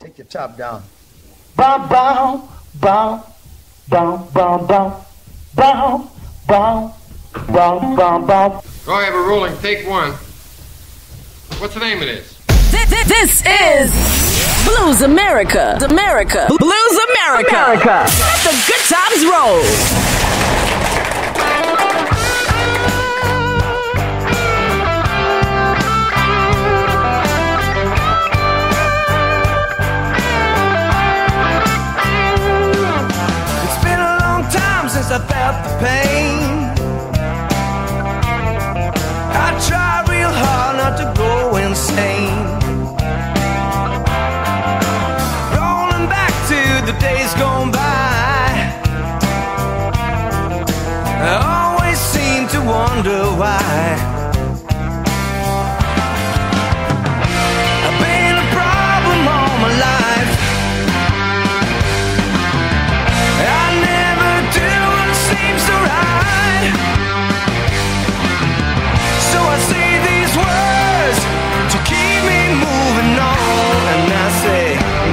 Take your top down. Bow, bow, bow, bow, bow, bow, bow, bow, bow, bow, bow. Go ahead, we're rolling. Take one. What's the name of this? This is Blues America. America. Blues America. America. Let the good times roll. I felt the pain. I tried real hard not to go insane. Rolling back to the days gone by, I always seem to wonder why.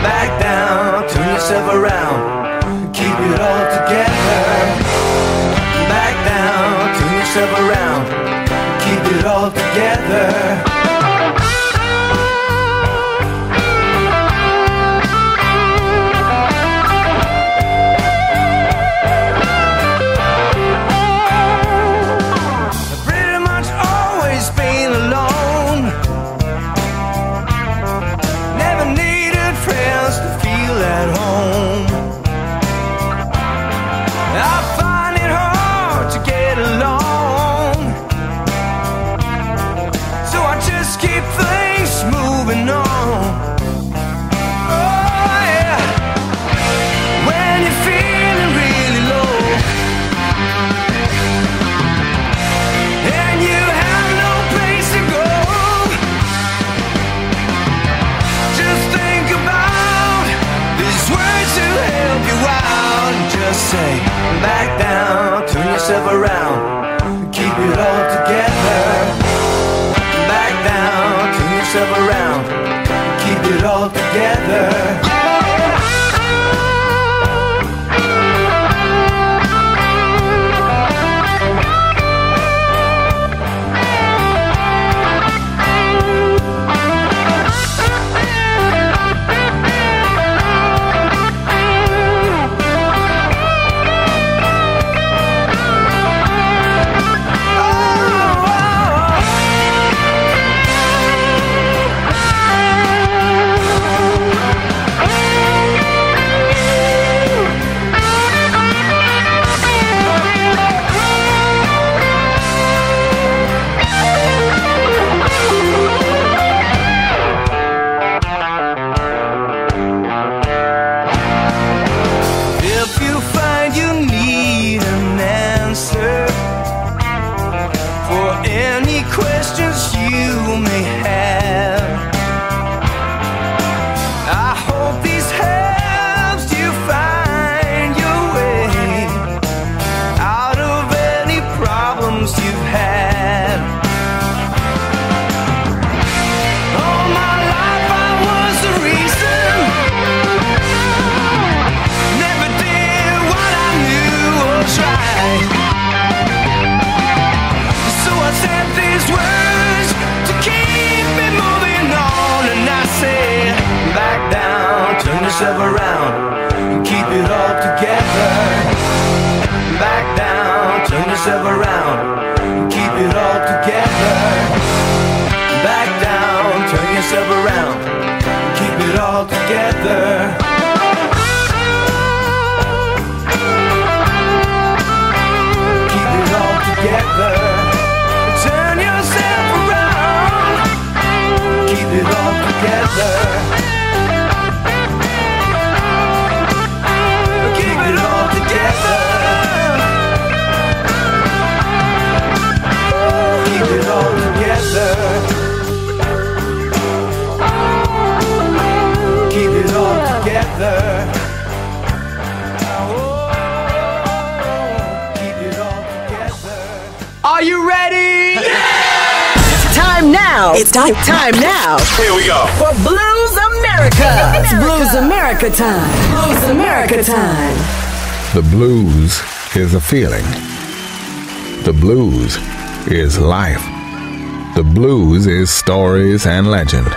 Back down, turn yourself around, keep it all together. Back down, turn yourself around, keep it all together. Back down, turn yourself around, keep it all together. Back down, turn yourself around, keep it all together. It's time now. Here we go. For Blues America. America. It's Blues America time. Blues America time. The blues is a feeling. The blues is life. The blues is stories and legend.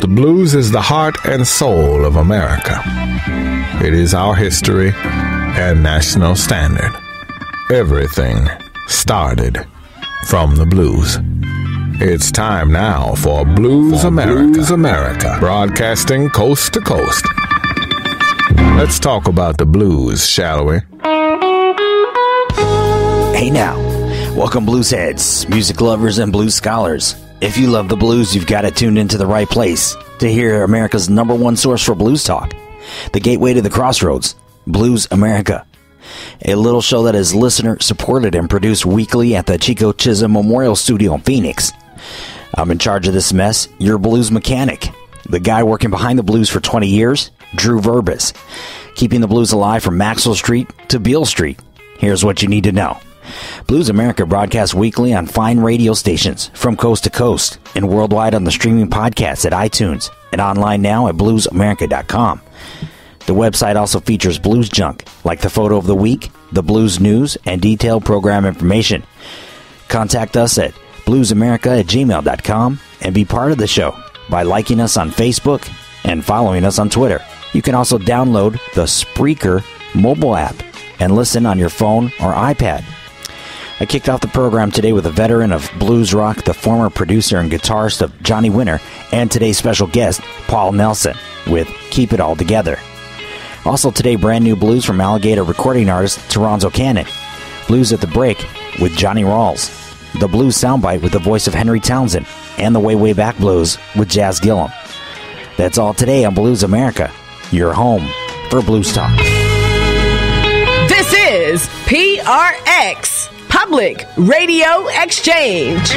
The blues is the heart and soul of America. It is our history and national standard. Everything started from the blues. It's time now for Blues America. Blues America, broadcasting coast to coast. Let's talk about the blues, shall we? Hey now, welcome blues heads, music lovers, and blues scholars. If you love the blues, you've got to tune into the right place to hear America's number one source for blues talk, the gateway to the crossroads, Blues America, a little show that is listener-supported and produced weekly at the Chico Chisholm Memorial Studio in Phoenix. I'm in charge of this mess, your blues mechanic, the guy working behind the blues for 20 years, Drew Verbis, keeping the blues alive from Maxwell Street to Beale Street. Here's what you need to know. Blues America broadcasts weekly on fine radio stations from coast to coast and worldwide on the streaming podcasts at iTunes and online now at bluesamerica.com. The website also features blues junk like the photo of the week, the blues news, and detailed program information. Contact us at bluesamerica@gmail.com and be part of the show by liking us on Facebook and following us on Twitter. You can also download the Spreaker mobile app and listen on your phone or iPad. I kicked off the program today with a veteran of blues rock, the former producer and guitarist of Johnny Winter, and today's special guest, Paul Nelson, with Keep It All Together. Also today, brand new blues from Alligator recording artist Taronzo Cannon, Blues at the Break with Johnny Rawls, the Blues Soundbite with the voice of Henry Townsend, and the Way Way Back Blues with Jazz Gillum. That's all today on Blues America, your home for blues talk. This is PRX Public Radio Exchange.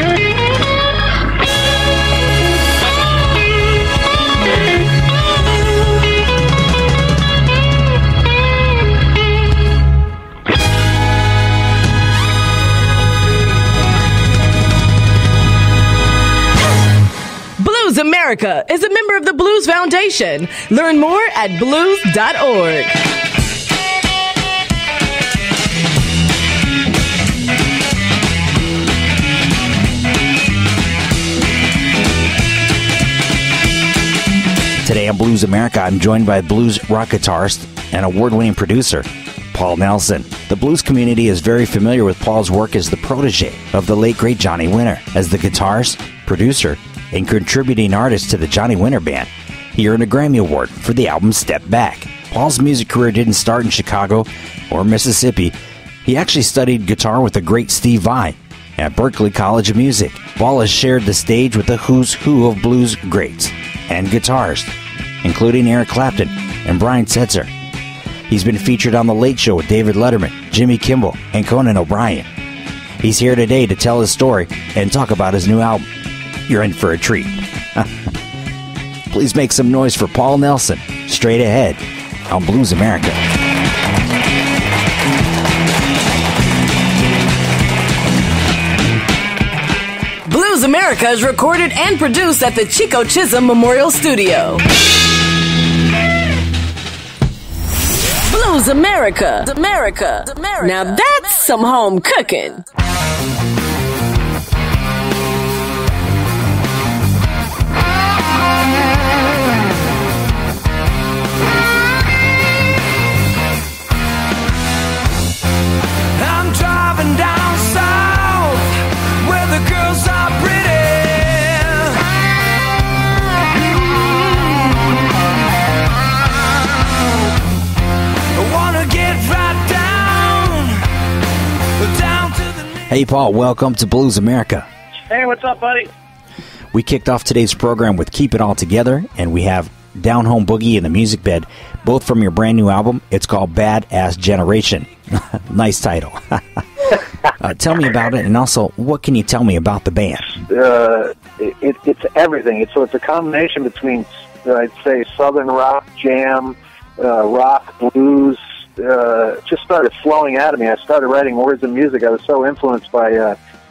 Blues America is a member of the Blues Foundation. Learn more at blues.org. Today on Blues America, I'm joined by blues rock guitarist and award-winning producer, Paul Nelson. The blues community is very familiar with Paul's work as the protege of the late, great Johnny Winter, as the guitarist, producer, and contributing artist to the Johnny Winter Band. He earned a Grammy Award for the album Step Back. Paul's music career didn't start in Chicago or Mississippi. He actually studied guitar with the great Steve Vai at Berklee College of Music. Paul has shared the stage with the who's who of blues greats and guitarists, including Eric Clapton and Brian Setzer. He's been featured on The Late Show with David Letterman, Jimmy Kimmel, and Conan O'Brien. He's here today to tell his story and talk about his new album. You're in for a treat. Please make some noise for Paul Nelson, straight ahead on Blues America. Blues America is recorded and produced at the Chico Chisholm Memorial Studio. Blues America, America, America. Now that's America. Some home cooking. I'm driving down south where the girls are pretty. Hey, Paul, welcome to Blues America. Hey, what's up, buddy? We kicked off today's program with Keep It All Together, and we have Down Home Boogie in the Music Bed, both from your brand new album. It's called Badass Generation. Nice title. Tell me about it, and also, what can you tell me about the band? It's everything. It's a combination between, I'd say, southern rock, jam, rock, blues. Just started flowing out of me. I started writing words and music. I was so influenced by,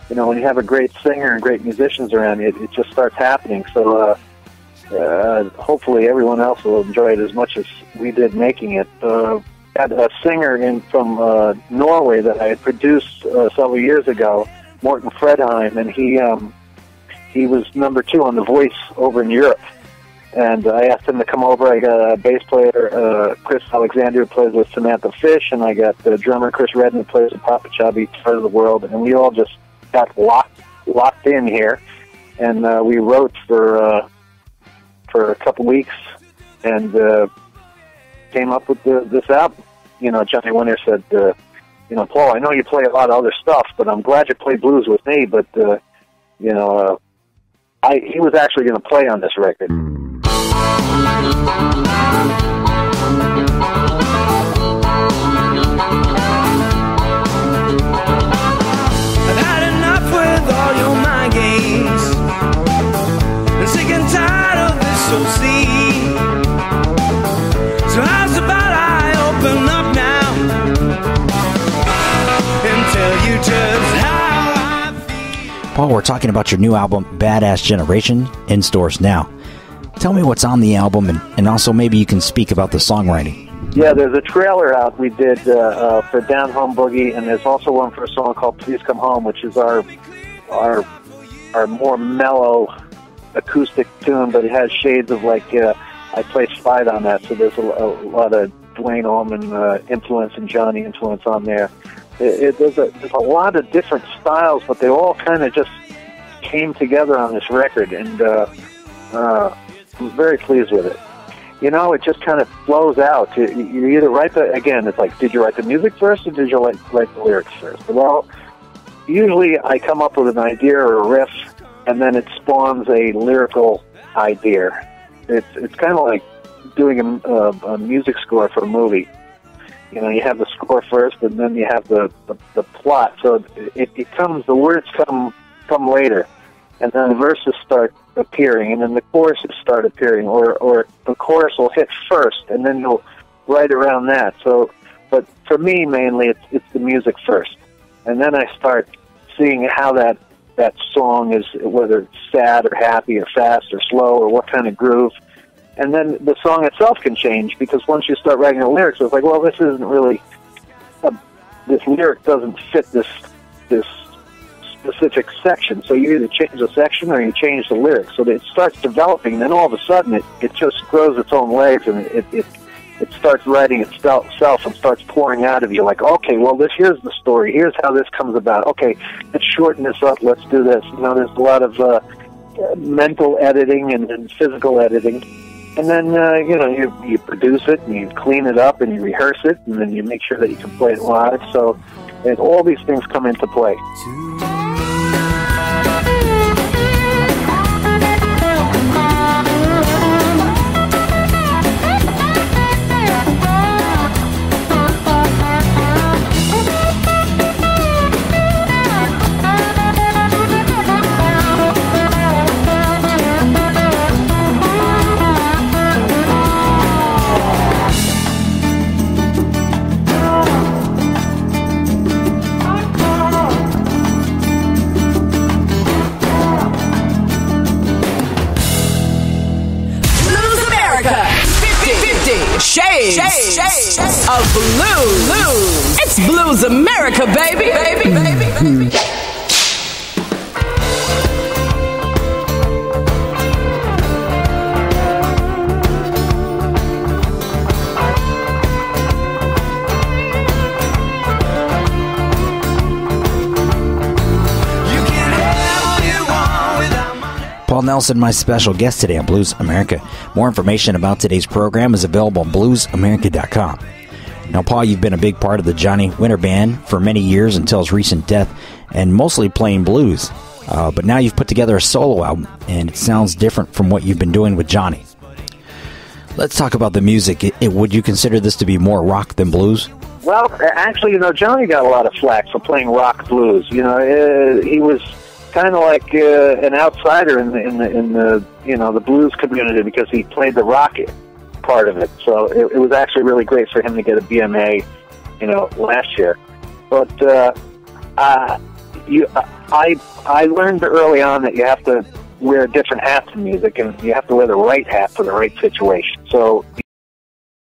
when you have a great singer and great musicians around you, it just starts happening. So hopefully everyone else will enjoy it as much as we did making it. Had a singer from Norway that I had produced several years ago, Morten Fredheim, and he was number 2 on The Voice over in Europe. And I asked him to come over. I got a bass player, Chris Alexander, who plays with Samantha Fish, and I got the drummer, Chris Redden, who plays with Papa Chubby, part of the world, and we all just got locked in here, and we wrote for a couple weeks, and came up with this album. You know, Johnny Winter said, you know, Paul, I know you play a lot of other stuff, but I'm glad you play blues with me, but, you know, he was actually going to play on this record. I've had enough with all your mind games. I'm sick and tired of this OC. So how's about I open up now and tell you just how. Paul, we're talking about your new album, Badass Generation, in stores now. Tell me what's on the album, and also maybe you can speak about the songwriting. Yeah, there's a trailer out we did for Down Home Boogie, and there's also one for a song called Please Come Home, which is our more mellow acoustic tune, but it has shades of, like, I play slide on that, so there's a lot of Duane Allman influence and Johnny influence on there. There's a lot of different styles, but they all kind of just came together on this record, and I'm very pleased with it. You know, it just kind of flows out. You either write it's like, did you write the music first or did you write the lyrics first? Well, usually I come up with an idea or a riff, and then it spawns a lyrical idea. It's kind of like doing a music score for a movie. You know, you have the score first, and then you have the plot. So it comes, the words come later, and then the verses start appearing, and then the choruses start appearing, or the chorus will hit first, and then you'll write around that. So, but for me, mainly, it's the music first, and then I start seeing how that song is, whether it's sad or happy or fast or slow or what kind of groove. And then the song itself can change, because once you start writing the lyrics, it's like, well, this isn't really, this lyric doesn't fit this specific section. So you either change the section or you change the lyrics. So it starts developing, and then all of a sudden it just grows its own legs, and it starts writing itself and starts pouring out of you. Like, okay, well, here's the story. Here's how this comes about. Okay, let's shorten this up. Let's do this. You know, there's a lot of mental editing and physical editing. And then, you know, you produce it, and you clean it up, and you rehearse it, and then you make sure that you can play it live. So, and all these things come into play. Shades of blues. It's Blues America, baby, baby, baby, baby. Paul Nelson, my special guest today on Blues America. More information about today's program is available on bluesamerica.com. Now, Paul, you've been a big part of the Johnny Winter Band for many years until his recent death, and mostly playing blues. But now you've put together a solo album, and it sounds different from what you've been doing with Johnny. Let's talk about the music. Would you consider this to be more rock than blues? Well, actually, you know, Johnny got a lot of flack for playing rock blues. You know, he was kind of like an outsider in the you know, the blues community, because he played the rock part of it. So it was actually really great for him to get a BMA, you know, last year. But I learned early on that you have to wear a different hat to music, and you have to wear the right hat for the right situation. So